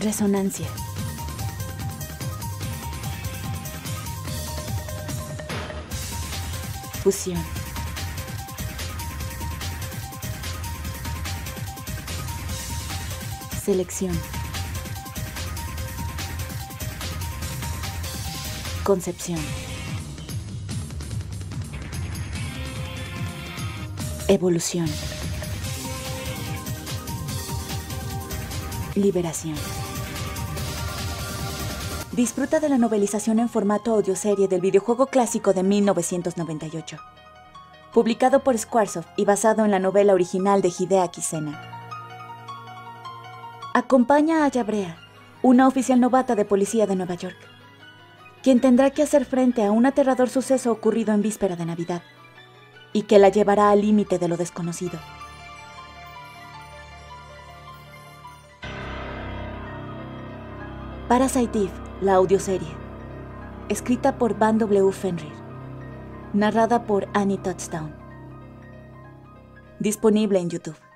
Resonancia. Fusión. Selección. Concepción. Evolución. Liberación. Disfruta de la novelización en formato audioserie del videojuego clásico de 1998, publicado por Squaresoft y basado en la novela original de Hideaki Sena. Acompaña a Aya Brea, una oficial novata de policía de Nueva York, quien tendrá que hacer frente a un aterrador suceso ocurrido en víspera de Navidad y que la llevará al límite de lo desconocido. Parasite Eve, la audioserie, escrita por Van W. Fenrir, narrada por Annie Touchdown, disponible en YouTube.